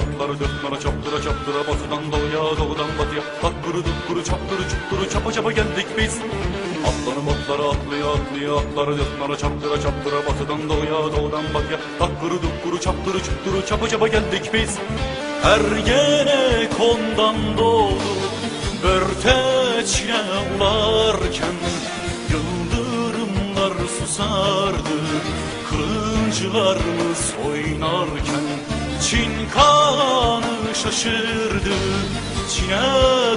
Atları dörtlere çaptıra çaptıra batıdan doğuya doğudan batıya takkuru tukkuru çapturu çupturu çapa çapa geldik biz. Atları botlara atlaya atlaya atları dörtlere çaptıra çaptıra batıdan doğuya doğudan batıya takkuru tukkuru çapturu çupturu çapa çapa geldik biz. Ergenekon'dan doğdu Börteçine ularken yıldırımlar susardı kılıncılarımız oynarken. Çin Kağan'ı şaşırdı, Çin'e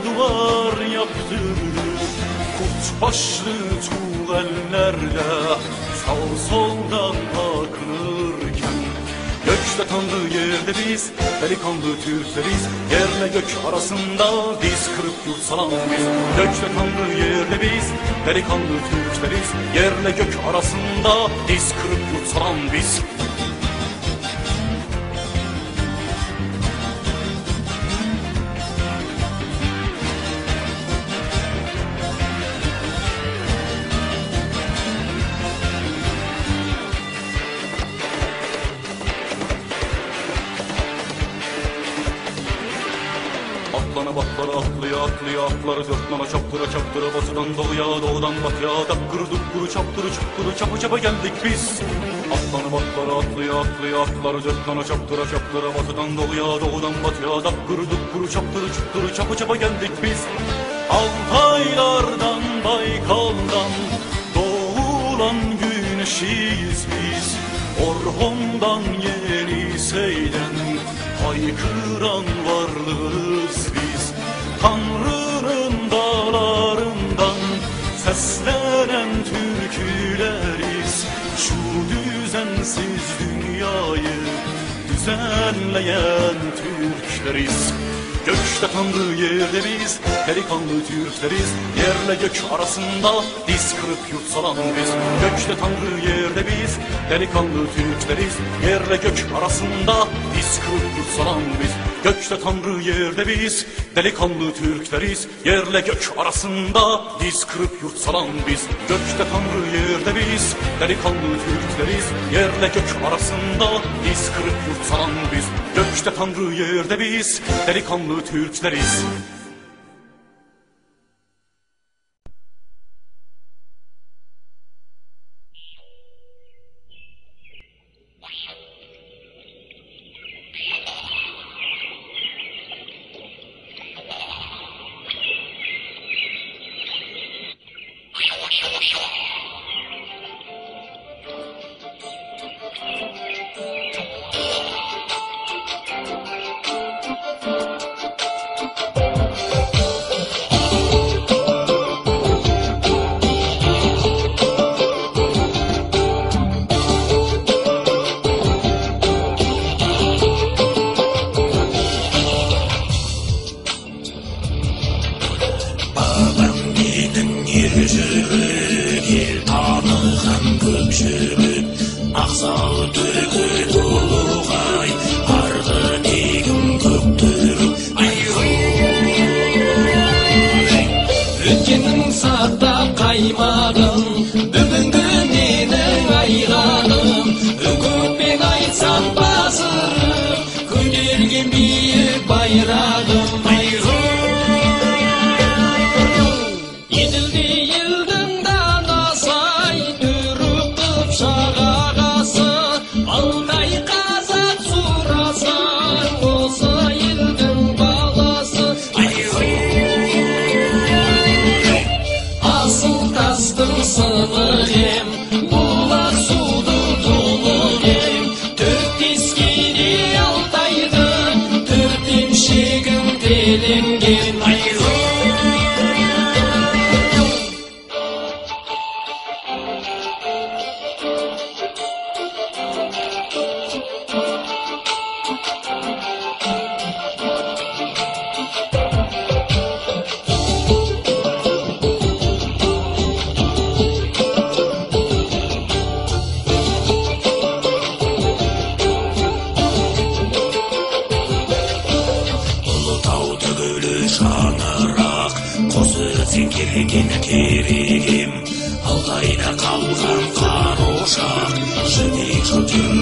duvar yaptırdı. Kurt başlı tuğellerle sağ soldan bakınırken gökte tanrı yerde biz, delikanlı Türkleriz. Yerle gök arasında diz kırıp yurt salan biz. Gökte tanrı yerde biz, delikanlı Türkleriz. Yerle gök arasında diz kırıp yurt salan biz. Atlara atlaya atlaya atları dörtlere çaptıra çaptıra batıdan doğuya doğudan batıya takkuru tukkuru çapturu çupturu çapa çapa geldik biz. Atlanıp atlara atlaya atlaya atları dörtlere çaptıra çaptıra batıdan doğuya doğudan batıya takkuru tukkuru çapturu çupturu çapa çapa geldik biz. Altaylardan Baykal'dan doğulan güneşiyiz biz. Orhon'dan Yenisey'den haykıran varlığız biz. Tanrı'nın dağlarından seslenen türküleriz. Şu düzensiz dünyayı düzenleyen Türkleriz. Gökte Tanrı yerde biz, delikanlı Türkleriz. Yerle gök arasında diz kırıp yurt salan biz. Gökte Tanrı yerde biz, delikanlı Türkleriz. Yerle gök arasında diz kırıp yurt salan biz. Gökte Tanrı yerde biz, delikanlı Türkleriz. Yerle gök arasında diz kırıp yurt salan biz. Gökte Tanrı yerde biz, delikanlı Türkleriz. Yerle gök arasında diz kırıp yurt salan biz. Gökte Tanrı yerde biz, delikanlı Türkleriz. Sikirgin kirigim, Altayda kalkan kan uşak, şimdi kötü